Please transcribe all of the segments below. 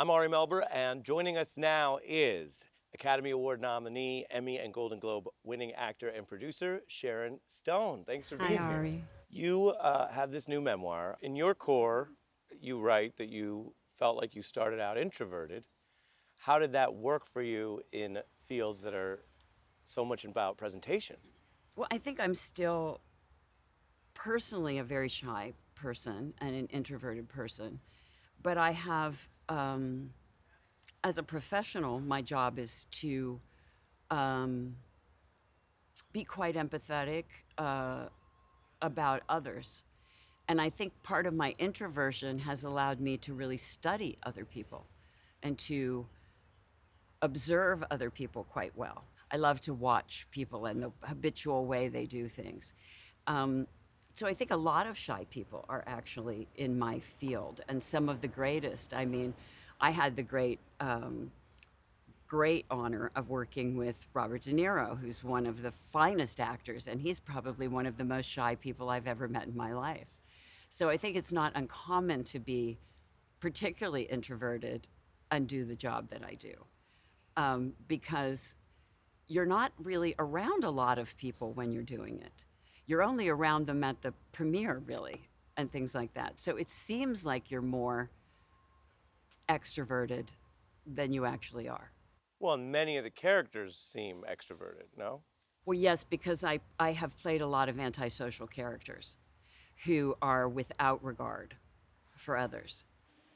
I'm Ari Melber, and joining us now is Academy Award nominee, Emmy and Golden Globe winning actor and producer, Sharon Stone. Thanks for being here. Hi, Ari. You have this new memoir. In your core, you write that you felt like you started out introverted. How did that work for you in fields that are so much about presentation? Well, I think I'm still personally a very shy person and an introverted person, but I have, as a professional, my job is to be quite empathetic about others. And I think part of my introversion has allowed me to really study other people and to observe other people quite well. I love to watch people and the habitual way they do things. So I think a lot of shy people are actually in my field, and some of the greatest. I mean, I had the great, great honor of working with Robert De Niro, who's one of the finest actors, and he's probably one of the most shy people I've ever met in my life. So I think it's not uncommon to be particularly introverted and do the job that I do, because you're not really around a lot of people when you're doing it. You're only around them at the premiere, really, and things like that. So it seems like you're more extroverted than you actually are. Well, many of the characters seem extroverted, no? Well, yes, because I have played a lot of antisocial characters who are without regard for others.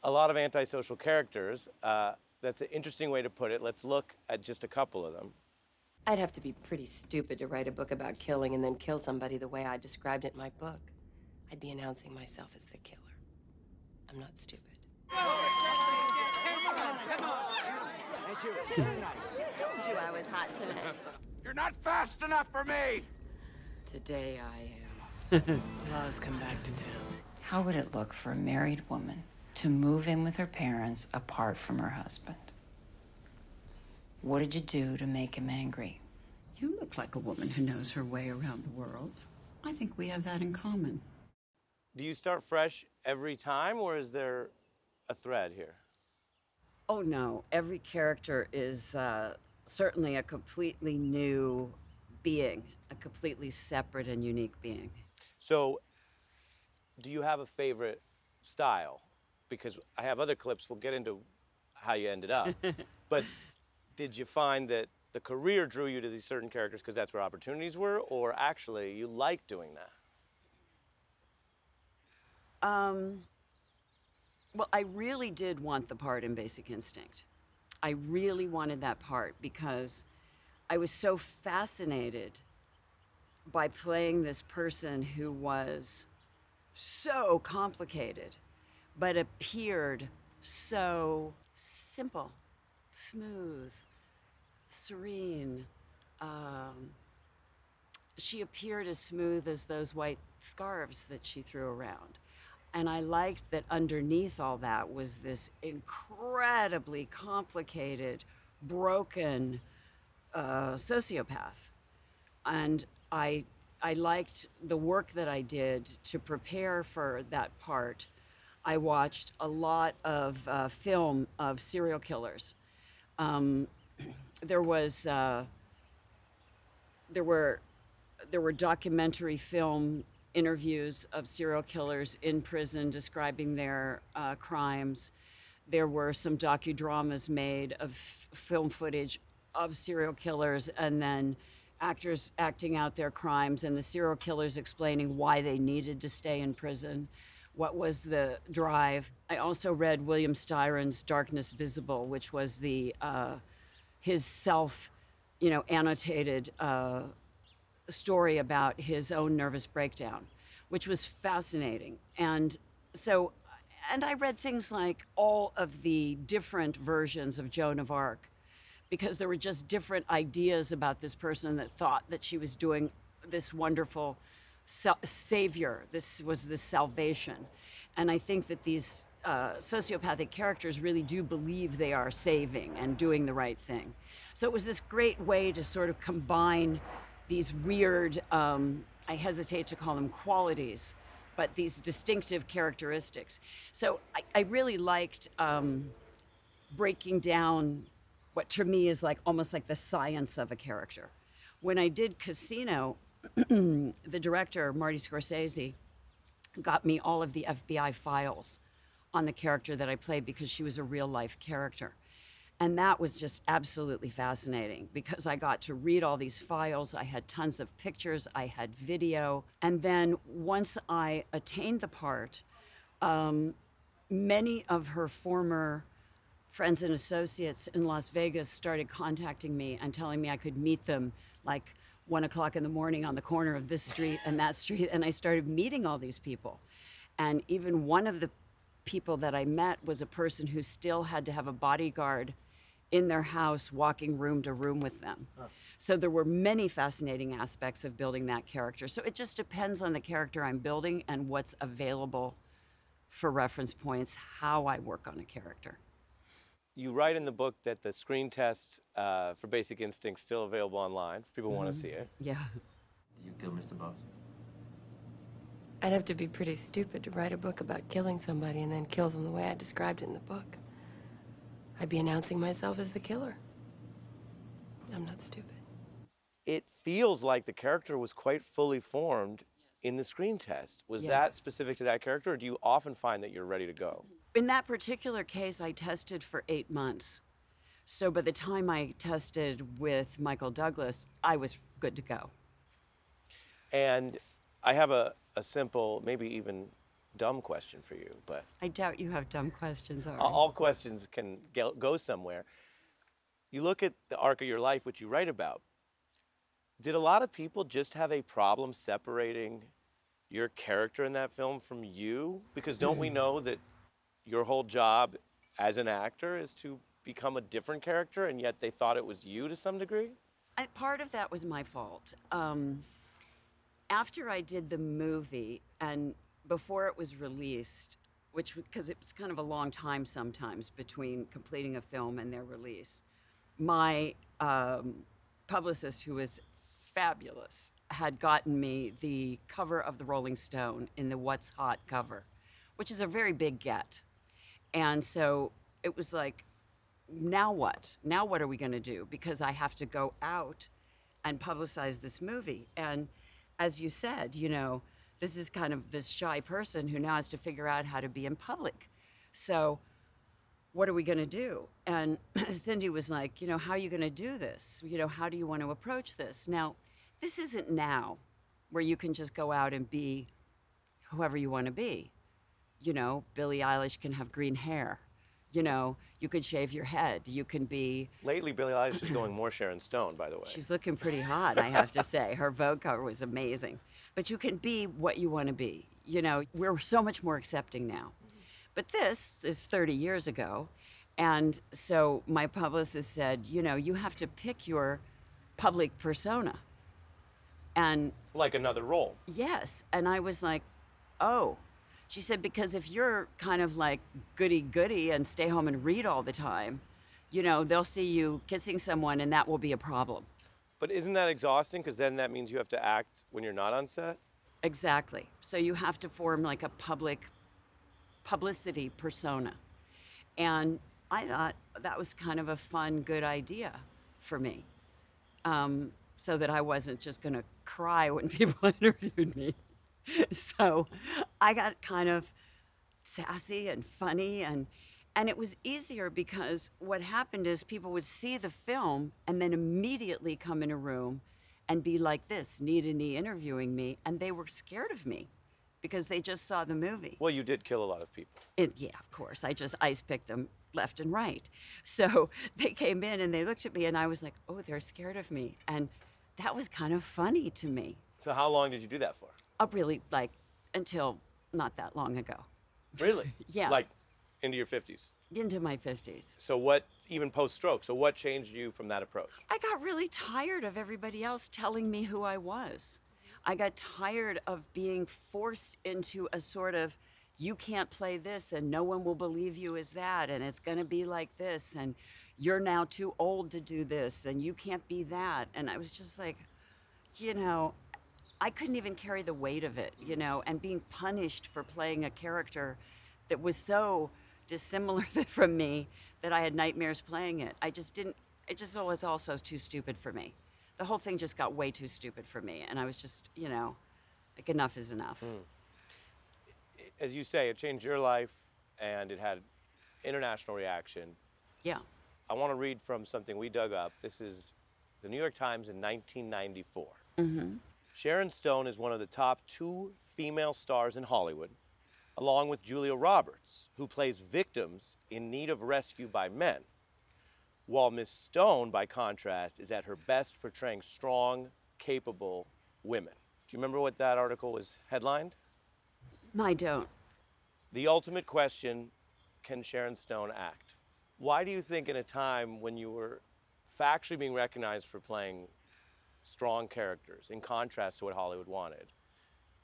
A lot of antisocial characters. That's an interesting way to put it. Let's look at just a couple of them. I'd have to be pretty stupid to write a book about killing and then kill somebody the way I described it in my book. I'd be announcing myself as the killer. I'm not stupid. Thank you. Very nice. Told you I was hot today. You're not fast enough for me. Today I am. Laws come back to town. How would it look for a married woman to move in with her parents apart from her husband? What did you do to make him angry? You look like a woman who knows her way around the world. I think we have that in common. Do you start fresh every time, or is there a thread here? Oh, no. Every character is certainly a completely new being, a completely separate and unique being. So do you have a favorite style? Because I have other clips. We'll get into how you ended up. But did you find that the career drew you to these certain characters because that's where opportunities were, or actually you like doing that? Well, I really did want the part in Basic Instinct. I really wanted that part because I was so fascinated by playing this person who was so complicated, but appeared so simple. Smooth, serene. She appeared as smooth as those white scarves that she threw around. And I liked that underneath all that was this incredibly complicated, broken sociopath. And I liked the work that I did to prepare for that part. I watched a lot of film of serial killers. There were documentary film interviews of serial killers in prison describing their crimes. There were some docudramas made of film footage of serial killers and then actors acting out their crimes and the serial killers explaining why they needed to stay in prison. What was the drive? I also read William Styron's Darkness Visible, which was the his self, annotated story about his own nervous breakdown, which was fascinating. And so, and I read things like all of the different versions of Joan of Arc, because there were just different ideas about this person that thought that she was doing this wonderful savior. This was the salvation. And I think that these sociopathic characters really do believe they are saving and doing the right thing. So it was this great way to sort of combine these weird, I hesitate to call them qualities, but these distinctive characteristics. So I really liked breaking down what to me is like almost like the science of a character. When I did Casino, the director, Marty Scorsese, got me all of the FBI files on the character that I played because she was a real life character. And that was just absolutely fascinating because I got to read all these files. I had tons of pictures, I had video. And then once I attained the part, many of her former friends and associates in Las Vegas started contacting me and telling me I could meet them like 1 o'clock in the morning on the corner of this street and that street. And I started meeting all these people. And even one of the people that I met was a person who still had to have a bodyguard in their house walking room to room with them. Oh. So there were many fascinating aspects of building that character. So it just depends on the character I'm building and what's available for reference points, how I work on a character. You write in the book that the screen test for Basic Instinct is still available online. If people want to see it. Yeah. You kill Mr. Boss? I'd have to be pretty stupid to write a book about killing somebody and then kill them the way I described it in the book. I'd be announcing myself as the killer. I'm not stupid. It feels like the character was quite fully formed in the screen test. Was that specific to that character, or do you often find that you're ready to go? In that particular case, I tested for 8 months. So by the time I tested with Michael Douglas, I was good to go. And I have a simple, maybe even dumb question for you, but... I doubt you have dumb questions, Ari. All questions can go somewhere. You look at the arc of your life, which you write about. Did a lot of people just have a problem separating your character in that film from you? Because don't we know that your whole job as an actor is to become a different character, and yet they thought it was you to some degree? Part of that was my fault. After I did the movie and before it was released, which, because it was kind of a long time sometimes between completing a film and their release, my publicist, who was fabulous, had gotten me the cover of The Rolling Stone in the What's Hot cover, which is a very big get. And so it was like, now what? Now what are we going to do? Because I have to go out and publicize this movie. And as you said, you know, this is kind of this shy person who now has to figure out how to be in public. So what are we going to do? And Cindy was like, you know, how are you going to do this? You know, how do you want to approach this? Now, this isn't now where you can just go out and be whoever you want to be. You know, Billie Eilish can have green hair. You know, you could shave your head. You can be... Lately, Billie Eilish is going more Sharon Stone, by the way. She's looking pretty hot, I have to say. Her Vogue cover was amazing. But you can be what you want to be. You know, we're so much more accepting now. But this is 30 years ago. And so my publicist said, you know, you have to pick your public persona. And... Like another role. Yes. And I was like, oh... She said, because if you're kind of like goody-goody and stay home and read all the time, you know, they'll see you kissing someone and that will be a problem. But isn't that exhausting? Because then that means you have to act when you're not on set? Exactly. So you have to form like a publicity persona. And I thought that was kind of a fun, good idea for me. So that I wasn't just going to cry when people interviewed me. So I got kind of sassy and funny, and it was easier because what happened is people would see the film and then immediately come in a room and be like this, knee to knee interviewing me, and they were scared of me because they just saw the movie. Well, you did kill a lot of people. Yeah, of course. I just ice-picked them left and right. So they came in and they looked at me and I was like, oh, they're scared of me. And that was kind of funny to me. So how long did you do that for? Really, like, until not that long ago. Really? Yeah. Like, into your 50s? Into my 50s. So what, even post-stroke, so what changed you from that approach? I got really tired of everybody else telling me who I was. I got tired of being forced into a sort of, you can't play this, and no one will believe you as that, and it's going to be like this, and you're now too old to do this, and you can't be that. And I was just like, you know... I couldn't even carry the weight of it, you know, and being punished for playing a character that was so dissimilar from me that I had nightmares playing it. I just didn't, it just was also too stupid for me. The whole thing just got way too stupid for me. And I was just, you know, like enough is enough. Mm. As you say, it changed your life and it had international reaction. Yeah. I want to read from something we dug up. This is the New York Times in 1994. Mm-hmm. Sharon Stone is one of the top 2 female stars in Hollywood, along with Julia Roberts, who plays victims in need of rescue by men, while Miss Stone, by contrast, is at her best portraying strong, capable women. Do you remember what that article was headlined? I don't. The ultimate question, can Sharon Stone act? Why do you think in a time when you were factually being recognized for playing strong characters, in contrast to what Hollywood wanted,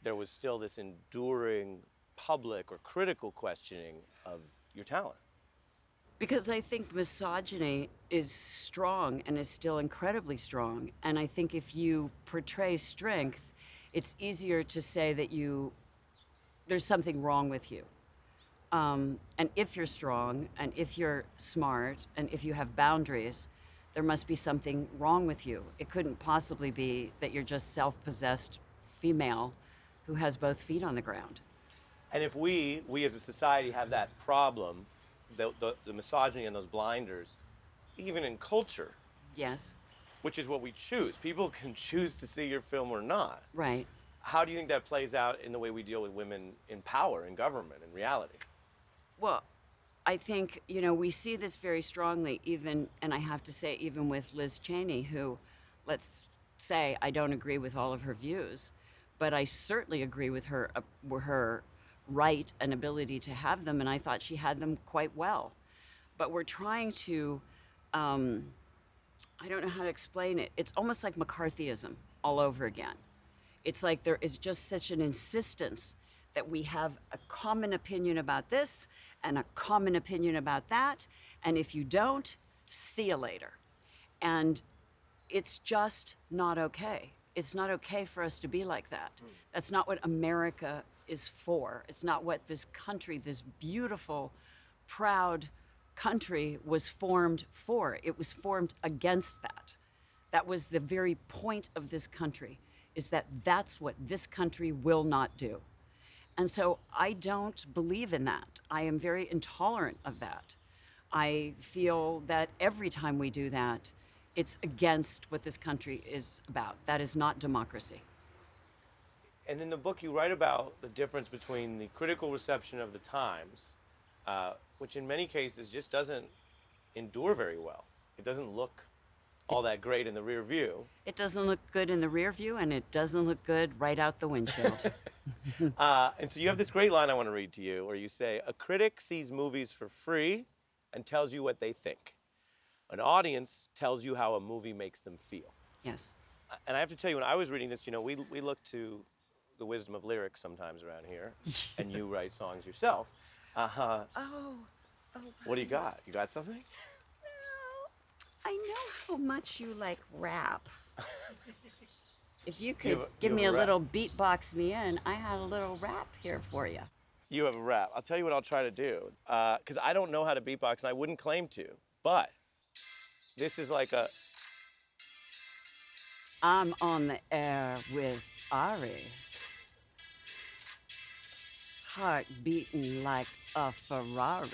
there was still this enduring public or critical questioning of your talent? Because I think misogyny is strong and is still incredibly strong. And I think if you portray strength, it's easier to say that there's something wrong with you. And if you're strong, and if you're smart, and if you have boundaries, there must be something wrong with you. It couldn't possibly be that you're just self-possessed female who has both feet on the ground. And if we as a society have that problem, the misogyny and those blinders, even in culture. Yes. Which is what we choose. People can choose to see your film or not. Right. How do you think that plays out in the way we deal with women in power, in government, in reality? Well, I think, you know, we see this very strongly even, and I have to say, even with Liz Cheney, who, let's say, I don't agree with all of her views, but I certainly agree with her right and ability to have them, and I thought she had them quite well. But we're trying to, I don't know how to explain it. It's almost like McCarthyism all over again. It's like there is just such an insistence that we have a common opinion about this and a common opinion about that, and if you don't, see you later. And it's just not okay. It's not okay for us to be like that. Mm. That's not what America is for. It's not what this country, this beautiful, proud country was formed for. It was formed against that. That was the very point of this country, is that that's what this country will not do. And so I don't believe in that. I am very intolerant of that. I feel that every time we do that, it's against what this country is about. That is not democracy. And in the book, you write about the difference between the critical reception of the Times, which in many cases just doesn't endure very well. It doesn't look all that great in the rear view. It doesn't look good in the rear view, and it doesn't look good right out the windshield. And so you have this great line I want to read to you, where you say, a critic sees movies for free and tells you what they think. An audience tells you how a movie makes them feel. Yes. And I have to tell you, when I was reading this, you know, we look to the wisdom of lyrics sometimes around here, and you write songs yourself. What do you got? You got something? I know how much you like rap. If you could give me a little beatbox me in, I had a little rap here for you. You have a rap. I'll tell you what I'll try to do, because I don't know how to beatbox, and I wouldn't claim to, but this is like a... I'm on the air with Ari. Heart beating like a Ferrari.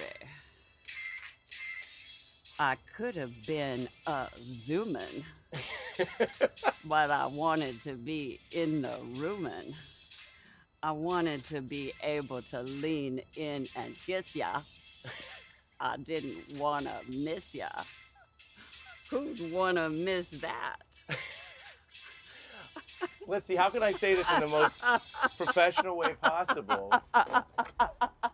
I could have been a zoomin', but I wanted to be in the roomin'. I wanted to be able to lean in and kiss ya. I didn't want to miss ya. Who'd want to miss that? Let's see, how can I say this in the most professional way possible?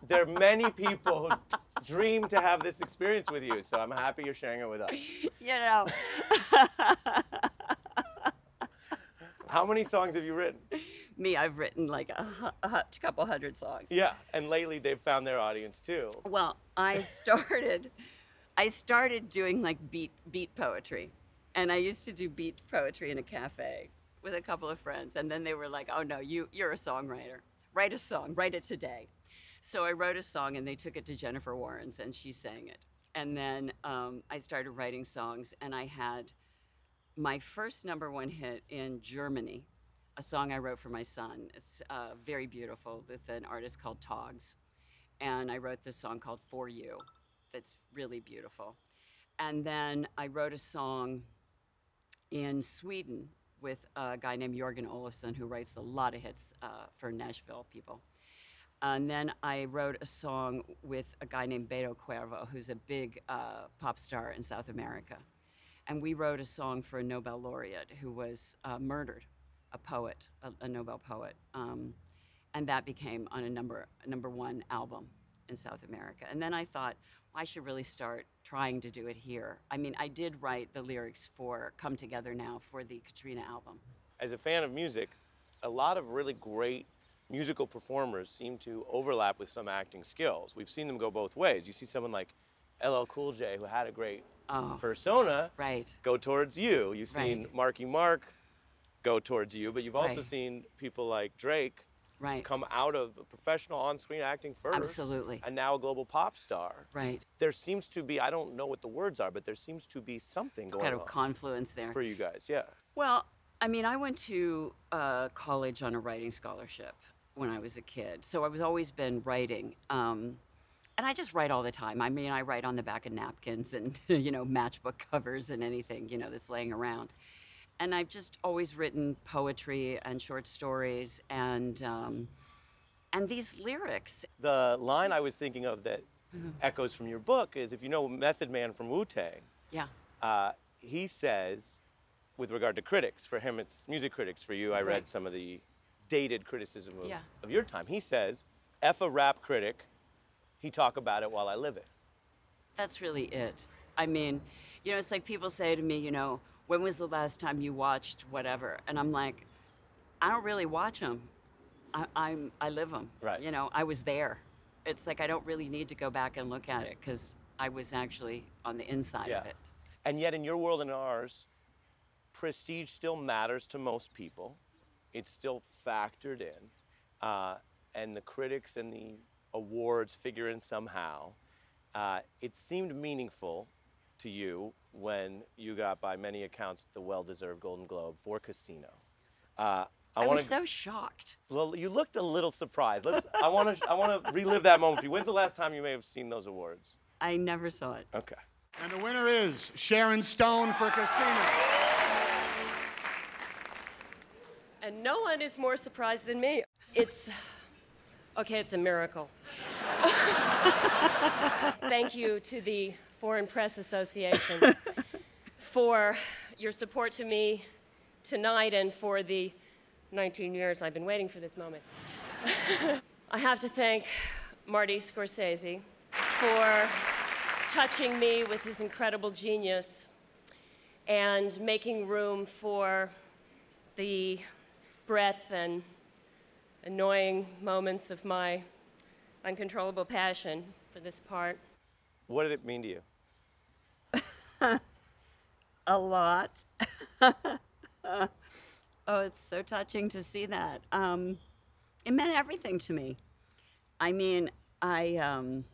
There are many people who dream to have this experience with you, so I'm happy you're sharing it with us. You know. How many songs have you written? Me, I've written like a couple hundred songs. Yeah, and lately they've found their audience too. Well, I started doing like beat poetry, and I used to do beat poetry in a cafe with a couple of friends, and then they were like, oh no, you're a songwriter. Write a song, write it today. So I wrote a song, and they took it to Jennifer Warrens, and she sang it. And then I started writing songs, and I had my first number 1 hit in Germany, a song I wrote for my son. It's very beautiful, with an artist called Toggs. And I wrote this song called For You, that's really beautiful. And then I wrote a song in Sweden with a guy named Jorgen Olsson, who writes a lot of hits for Nashville people. And then I wrote a song with a guy named Beto Cuervo, who's a big pop star in South America. And we wrote a song for a Nobel laureate who was murdered, a poet, a Nobel poet. And that became on a number 1 album in South America. And then I thought, well, I should really start trying to do it here. I mean, I did write the lyrics for Come Together Now for the Katrina album. As a fan of music, a lot of really great musical performers seem to overlap with some acting skills. We've seen them go both ways. You see someone like LL Cool J, who had a great persona, right, go towards you. You've seen Marky Mark go towards you, but you've also seen people like Drake come out of professional on-screen acting first. Absolutely. And now a global pop star. Right. There seems to be, I don't know what the words are, but there seems to be something going on. Kind of confluence there. For you guys, yeah. Well, I mean, I went to college on a writing scholarship when I was a kid. So I've always been writing. And I just write all the time. I mean, I write on the back of napkins and, you know, matchbook covers and anything, you know, that's laying around. And I've just always written poetry and short stories and these lyrics. The line I was thinking of that echoes from your book is, if you know Method Man from Wu-Tang, he says, with regard to critics, for him it's music critics, for you I read some of the dated criticism of, of your time. He says, F a rap critic, he talk about it while I live it. That's really it. I mean, you know, it's like people say to me, you know, when was the last time you watched whatever? And I'm like, I don't really watch them. I live them. Right. You know, I was there. It's like I don't really need to go back and look at it because I was actually on the inside of it. And yet in your world and ours, prestige still matters to most people. It's still factored in. And the critics and the awards figure in somehow. It seemed meaningful to you when you got, by many accounts, the well-deserved Golden Globe for Casino. I was so shocked. Well, you looked a little surprised. I want to relive that moment for you. When's the last time you may have seen those awards? I never saw it. Okay. And the winner is Sharon Stone for Casino. And no one is more surprised than me. It's, okay, it's a miracle. Thank you to the Foreign Press Association for your support to me tonight and for the 19 years I've been waiting for this moment. I have to thank Marty Scorsese for touching me with his incredible genius and making room for the breadth and annoying moments of my uncontrollable passion for this part. What did it mean to you? A lot. Oh, it's so touching to see that. It meant everything to me. I mean, that's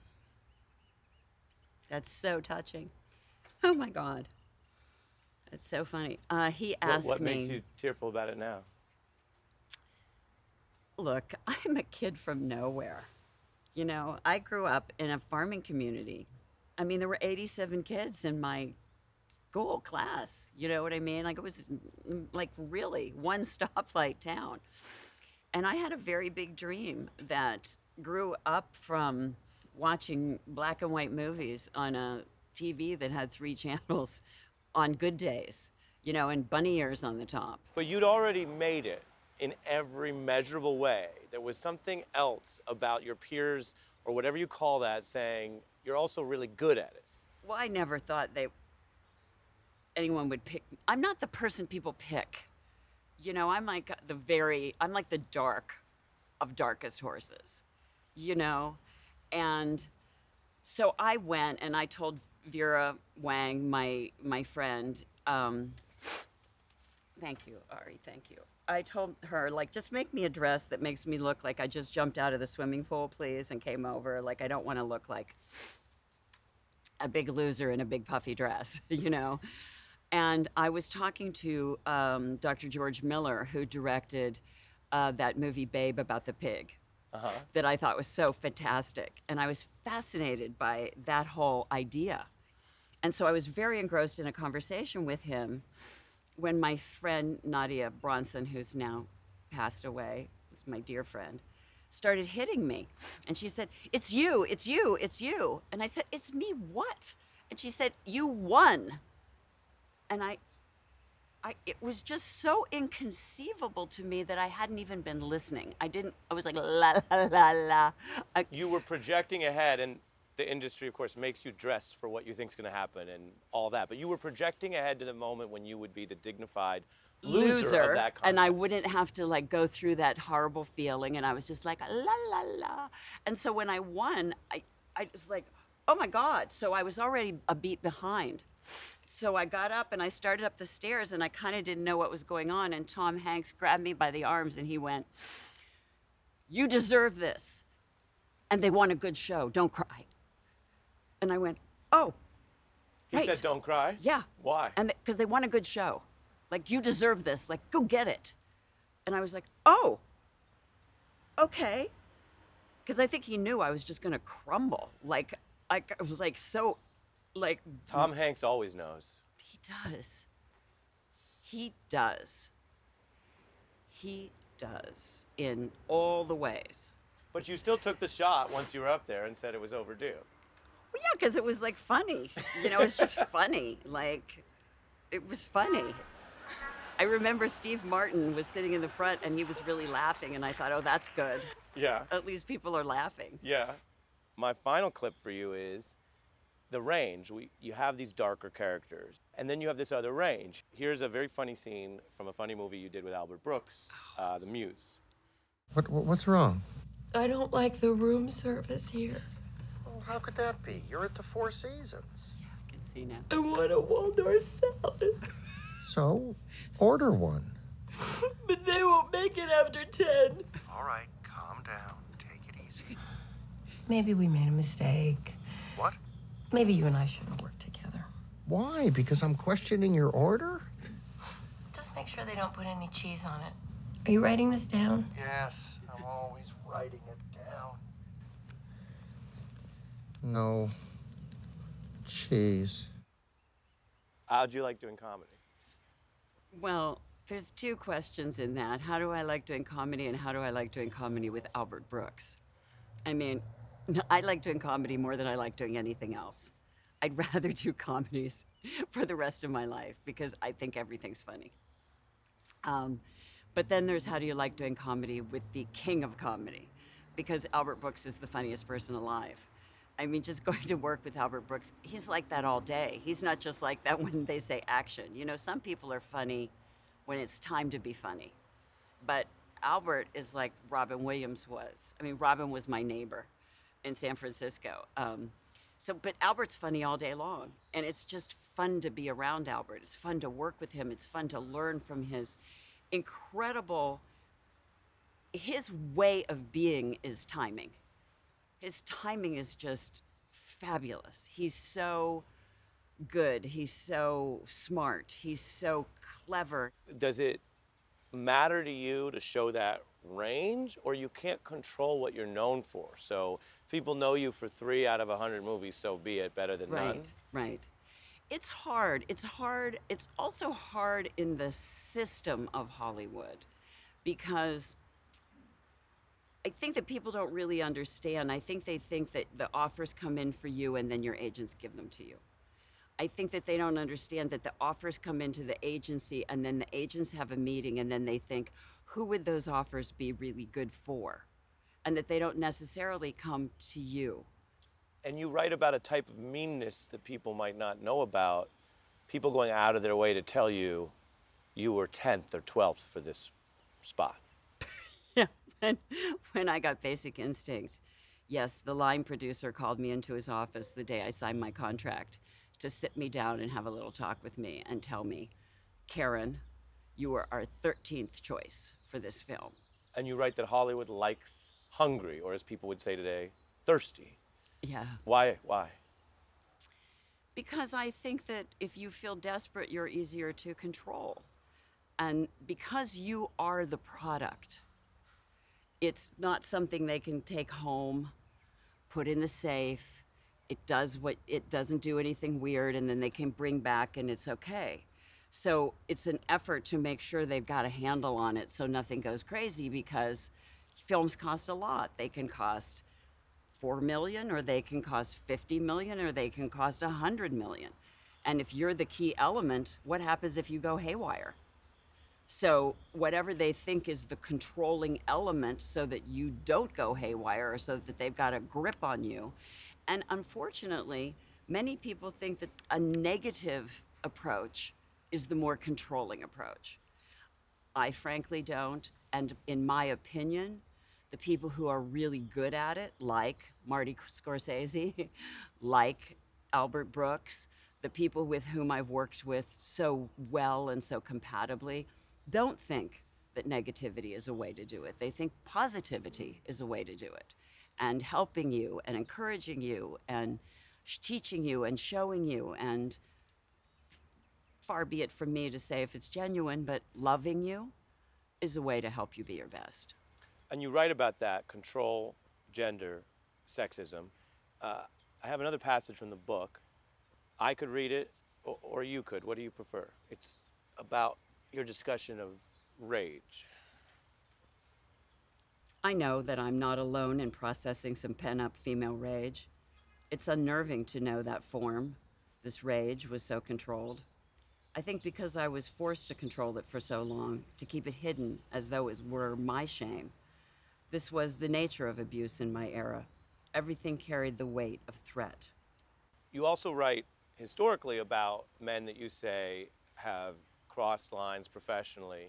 so touching. Oh my God. That's so funny. He asked me. What makes you tearful about it now? Look, I'm a kid from nowhere. You know, I grew up in a farming community. I mean, there were 87 kids in my school class. You know what I mean? Like, it was like really one stoplight town. And I had a very big dream that grew up from watching black and white movies on a TV that had 3 channels on good days, you know, and bunny ears on the top. But you'd already made it in every measurable way. There was something else about your peers, or whatever you call that, saying, you're also really good at it. Well, I never thought anyone would pick me. I'm not the person people pick. You know, I'm like the dark of darkest horses, you know? And so I went and I told Vera Wang, my friend, thank you, Ari, thank you. I told her, like, just make me a dress that makes me look like I just jumped out of the swimming pool, please, and came over. Like, I don't want to look like a big loser in a big puffy dress, you know? And I was talking to Dr. George Miller, who directed that movie Babe about the pig, that I thought was so fantastic. And I was fascinated by that whole idea. And so I was very engrossed in a conversation with him when my friend Nadia Bronson, who's now passed away, was my dear friend, started hitting me. And she said, "It's you, it's you, it's you." And I said, "It's me what?" And she said, "You won." And it was just so inconceivable to me that I hadn't even been listening. I was like, la, la, la, la. You were projecting ahead, and the industry, of course, makes you dress for what you think's gonna happen and all that. But you were projecting ahead to the moment when you would be the dignified loser of that contest. And I wouldn't have to like go through that horrible feeling. And I was just like, la, la, la. And so when I won, I was like, oh my God. So I was already a beat behind. So I got up and I started up the stairs and I kind of didn't know what was going on. And Tom Hanks grabbed me by the arms and he went, "You deserve this. And they want a good show. Don't cry." And I went, "Oh, right." He said, "Don't cry"? Yeah. Why? And because they want a good show. Like, you deserve this. Like, go get it. And I was like, oh, okay. Because I think he knew I was just going to crumble. Like, I was like so... Like, Tom Hanks always knows. He does. He does. He does in all the ways. But you still took the shot once you were up there and said it was overdue. Well, yeah, because it was like funny. You know, it's just funny. Like, it was funny. I remember Steve Martin was sitting in the front and he was really laughing, and I thought, oh, that's good. Yeah. At least people are laughing. Yeah. My final clip for you is the range. You have these darker characters, and then you have this other range. Here's a very funny scene from a funny movie you did with Albert Brooks, The Muse. What's wrong? I don't like the room service here. Oh, how could that be? You're at the Four Seasons. Yeah, Casino. I want a Waldorf salad. So, order one. But they won't make it after 10. All right, calm down. Take it easy. Maybe we made a mistake. What? Maybe you and I shouldn't work together. Why? Because I'm questioning your order? Just make sure they don't put any cheese on it. Are you writing this down? Yes, I'm always writing it down. No cheese. How'd you like doing comedy? Well, there's two questions in that. How do I like doing comedy, and how do I like doing comedy with Albert Brooks? I mean, I like doing comedy more than I like doing anything else. I'd rather do comedies for the rest of my life because I think everything's funny. But then there's how do you like doing comedy with the king of comedy, because Albert Brooks is the funniest person alive. I mean, just going to work with Albert Brooks, he's like that all day. He's not just like that when they say action. You know, some people are funny when it's time to be funny. But Albert is like Robin Williams was. I mean, Robin was my neighbor in San Francisco. But Albert's funny all day long, and it's just fun to be around Albert. It's fun to work with him. It's fun to learn from his incredible, his way of being is timing. His timing is just fabulous. He's so good. He's so smart. He's so clever. Does it matter to you to show that range, or you can't control what you're known for? So if people know you for 3 out of 100 movies, so be it, better than none. Right, right. It's hard. It's hard. It's also hard in the system of Hollywood, because I think that people don't really understand. I think they think that the offers come in for you and then your agents give them to you. I think that they don't understand that the offers come into the agency and then the agents have a meeting and then they think, who would those offers be really good for? And that they don't necessarily come to you. And you write about a type of meanness that people might not know about. People going out of their way to tell you, you were 10th or 12th for this spot. Yeah, when I got Basic Instinct, yes, the line producer called me into his office the day I signed my contract to sit me down and have a little talk with me and tell me, "Karen, you were our 13th choice for this film." And you write that Hollywood likes hungry, or as people would say today, thirsty. Yeah. Why? Why? Because I think that if you feel desperate, you're easier to control. And because you are the product, it's not something they can take home, put in the safe. It doesn't do anything weird, and then they can bring back and it's okay. So it's an effort to make sure they've got a handle on it so nothing goes crazy, because films cost a lot. They can cost $4 million, or they can cost $50 million, or they can cost $100 million. And if you're the key element, what happens if you go haywire? So whatever they think is the controlling element so that you don't go haywire, or so that they've got a grip on you. And unfortunately, many people think that a negative approach is the more controlling approach. I frankly don't. And in my opinion, the people who are really good at it, like Marty Scorsese, like Albert Brooks, the people with whom I've worked with so well and so compatibly, don't think that negativity is a way to do it. They think positivity is a way to do it. And helping you and encouraging you and teaching you and showing you, and far be it from me to say if it's genuine, but loving you is a way to help you be your best. And you write about that, control, gender, sexism. I have another passage from the book. I could read it, or you could. What do you prefer? It's about your discussion of rage. I know that I'm not alone in processing some pent-up female rage. It's unnerving to know that form, this rage, was so controlled. I think because I was forced to control it for so long, to keep it hidden as though it were my shame. This was the nature of abuse in my era. Everything carried the weight of threat. You also write historically about men that you say have crossed lines professionally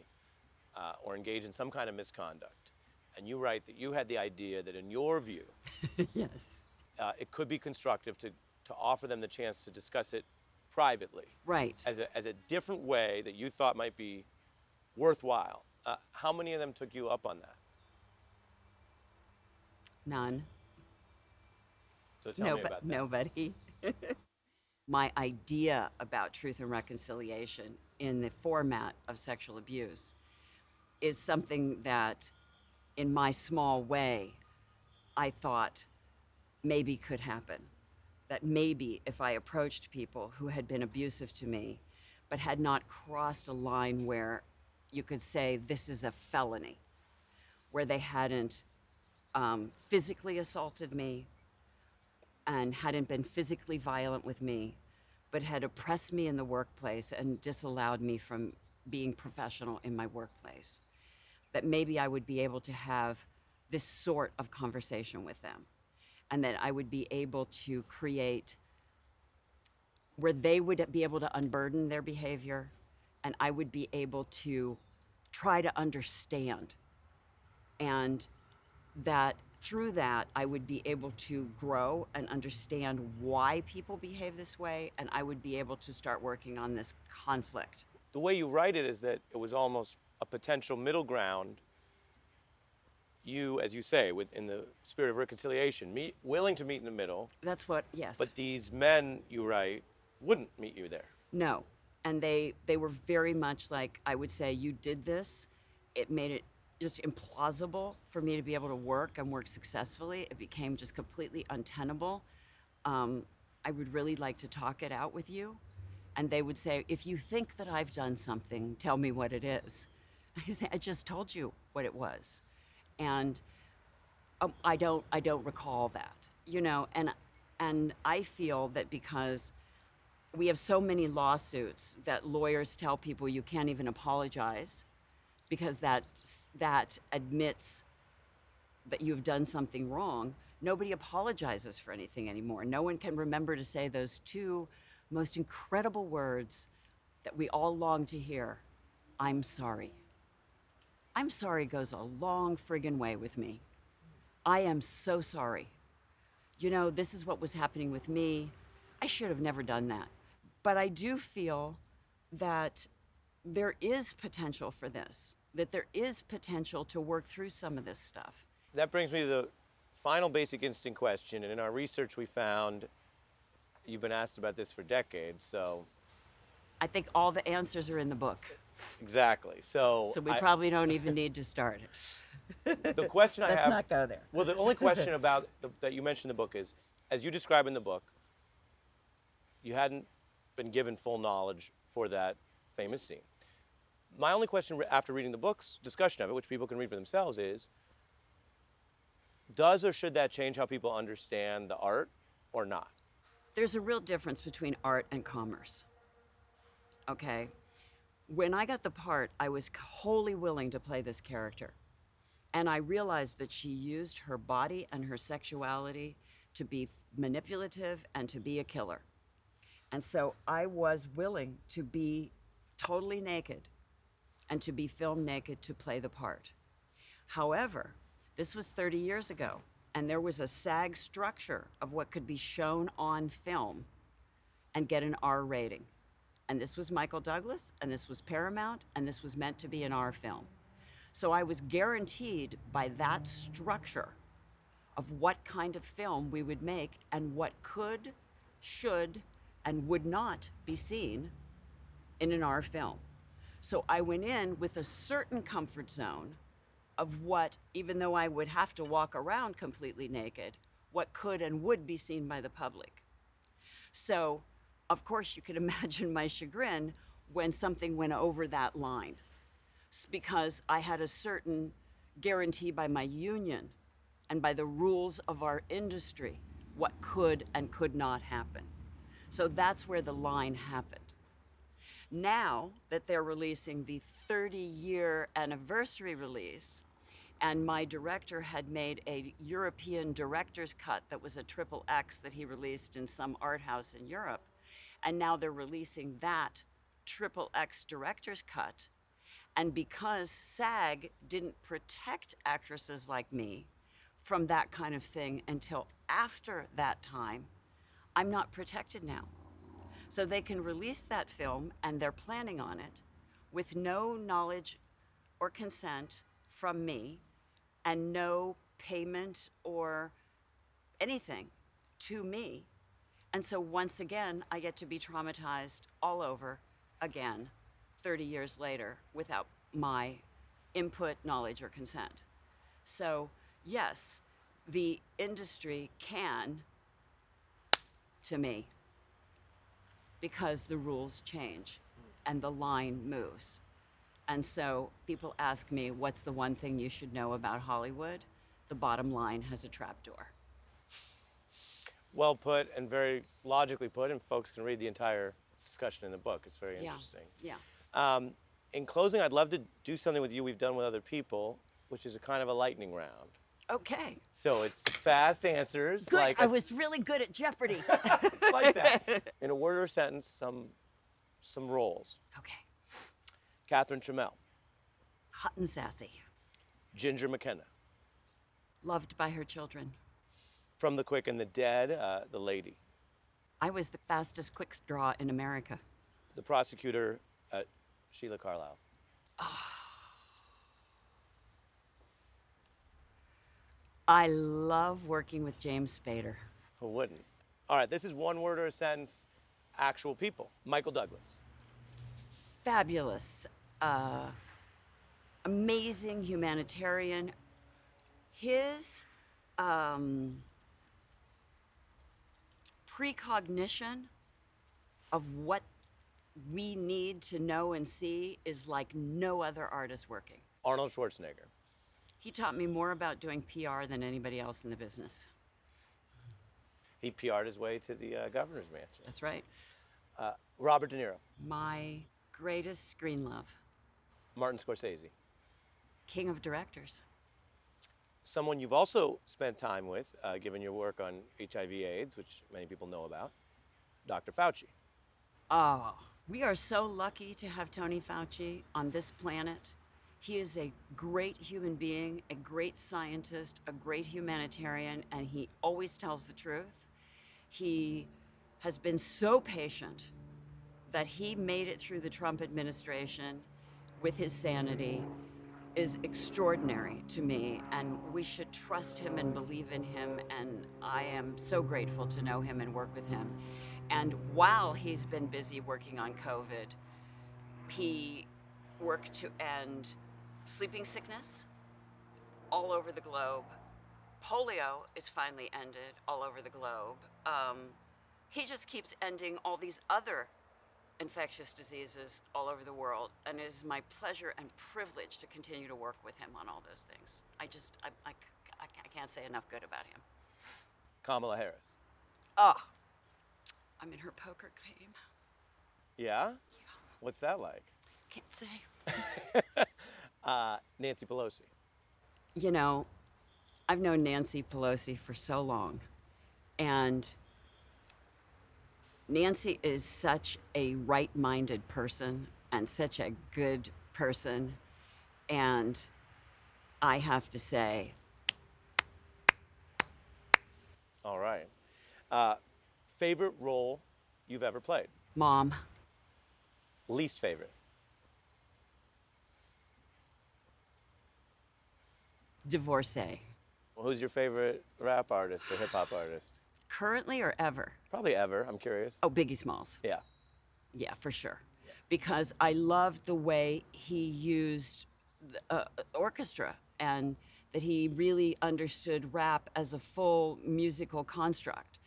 or engaged in some kind of misconduct. And you write that you had the idea that in your view, yes, it could be constructive to offer them the chance to discuss it privately. Right. As a different way that you thought might be worthwhile. How many of them took you up on that? None. So tell me about that. Nobody. My idea about truth and reconciliation in the format of sexual abuse is something that, in my small way, I thought maybe could happen. That maybe if I approached people who had been abusive to me, but had not crossed a line where you could say this is a felony, where they hadn't physically assaulted me and hadn't been physically violent with me, but had oppressed me in the workplace and disallowed me from being professional in my workplace, that maybe I would be able to have this sort of conversation with them, and that I would be able to create where they would be able to unburden their behavior, and I would be able to try to understand, and that through that, I would be able to grow and understand why people behave this way, and I would be able to start working on this conflict. The way you write it is that it was almost a potential middle ground. You, as you say, in the spirit of reconciliation, willing to meet in the middle. That's what, yes. But these men, you write, wouldn't meet you there. No, and they were very much like, I would say, you did this, it made it just implausible for me to be able to work and work successfully. It became just completely untenable. I would really like to talk it out with you. And they would say, if you think that I've done something, tell me what it is. I say, I just told you what it was. And I don't recall that, you know? And I feel that because we have so many lawsuits that lawyers tell people you can't even apologize, because that admits that you've done something wrong. Nobody apologizes for anything anymore. No one can remember to say those two most incredible words that we all long to hear: I'm sorry. I'm sorry goes a long friggin' way with me. I am so sorry. You know, this is what was happening with me. I should have never done that. But I do feel that there is potential for this, that there is potential to work through some of this stuff. That brings me to the final basic instinct question. And in our research, we found You've been asked about this for decades, so. I think all the answers are in the book. Exactly, so. So we probably don't even need to start it. The question I have. Let's not go there. Well, the only question about that you mentioned in the book is, as you describe in the book, you hadn't been given full knowledge for that famous scene. My only question after reading the book's discussion of it, which people can read for themselves, is, does or should that change how people understand the art or not? There's a real difference between art and commerce, okay? When I got the part, I was wholly willing to play this character. And I realized that she used her body and her sexuality to be manipulative and to be a killer. And so I was willing to be totally naked and to be filmed naked to play the part. However, this was 30 years ago, and there was a SAG structure of what could be shown on film and get an R rating. And this was Michael Douglas, and this was Paramount, and this was meant to be an R film. So I was guaranteed by that structure of what kind of film we would make and what could, should, and would not be seen in an R film. So I went in with a certain comfort zone of what, even though I would have to walk around completely naked, what could and would be seen by the public. So, of course, you could imagine my chagrin when something went over that line, because I had a certain guarantee by my union and by the rules of our industry what could and could not happen. So that's where the line happened. Now that they're releasing the 30-year anniversary release, and my director had made a European director's cut that was a XXX that he released in some art house in Europe, and now they're releasing that XXX director's cut. And because SAG didn't protect actresses like me from that kind of thing until after that time, I'm not protected now. So they can release that film, and they're planning on it, with no knowledge or consent from me, and no payment or anything to me. And so once again, I get to be traumatized all over again, 30 years later, without my input, knowledge, or consent. So yes, the industry can, to me, because the rules change and the line moves. And so people ask me, what's the one thing you should know about Hollywood? The bottom line has a trapdoor. Well put and very logically put, and folks can read the entire discussion in the book. It's very interesting. Yeah. In closing, I'd love to do something with you we've done with other people, which is a kind of a lightning round. Okay. So it's fast answers. Good. Like I was really good at Jeopardy. It's like that. In a word or sentence, some roles. Okay. Catherine Chamel. Hot and sassy. Ginger McKenna. Loved by her children. From the Quick and the Dead, the lady. I was the fastest quick draw in America. The prosecutor, Sheila Carlisle. Oh. I love working with James Spader. Who wouldn't? All right, this is one word or a sentence, actual people. Michael Douglas. Fabulous, amazing humanitarian. His precognition of what we need to know and see is like no other artist working. Arnold Schwarzenegger. He taught me more about doing PR than anybody else in the business. He PR'd his way to the governor's mansion. That's right. Robert De Niro. My greatest screen love. Martin Scorsese. King of directors. Someone you've also spent time with, given your work on HIV/AIDS, which many people know about, Dr. Fauci. Oh, we are so lucky to have Tony Fauci on this planet. He is a great human being, a great scientist, a great humanitarian, and he always tells the truth. He has been so patient that he made it through the Trump administration with his sanity is extraordinary to me, and we should trust him and believe in him, and I am so grateful to know him and work with him. And while he's been busy working on COVID, he worked to end sleeping sickness all over the globe. Polio is finally ended all over the globe. He just keeps ending all these other infectious diseases all over the world, and it is my pleasure and privilege to continue to work with him on all those things. I can't say enough good about him. Kamala Harris. Oh, I'm in her poker game. Yeah? Yeah. What's that like? Can't say. Nancy Pelosi. You know, I've known Nancy Pelosi for so long, and Nancy is such a right-minded person and such a good person, and I have to say... All right. Favorite role you've ever played? Mom. Least favorite? Divorcee. Well, who's your favorite rap artist or hip-hop artist? Currently or ever? Probably ever, I'm curious. Oh, Biggie Smalls. Yeah. Yeah, for sure. Yeah. Because I loved the way he used orchestra, and that he really understood rap as a full musical construct.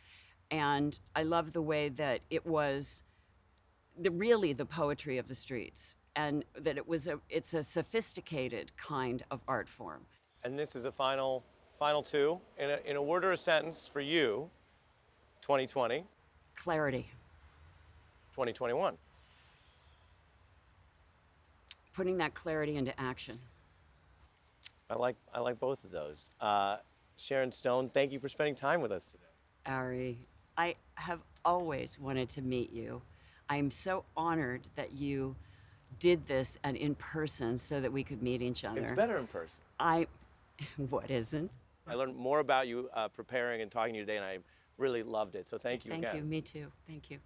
And I loved the way that it was really the poetry of the streets, and that it was it's a sophisticated kind of art form. And this is a final two. In a word or a sentence for you, 2020. Clarity. 2021. Putting that clarity into action. I like both of those. Sharon Stone, thank you for spending time with us today. Ari, I have always wanted to meet you. I'm so honored that you did this and in person so that we could meet each other. It's better in person. What isn't? I learned more about you preparing and talking to you today, and I really loved it. So thank you again. Thank you. Me too. Thank you.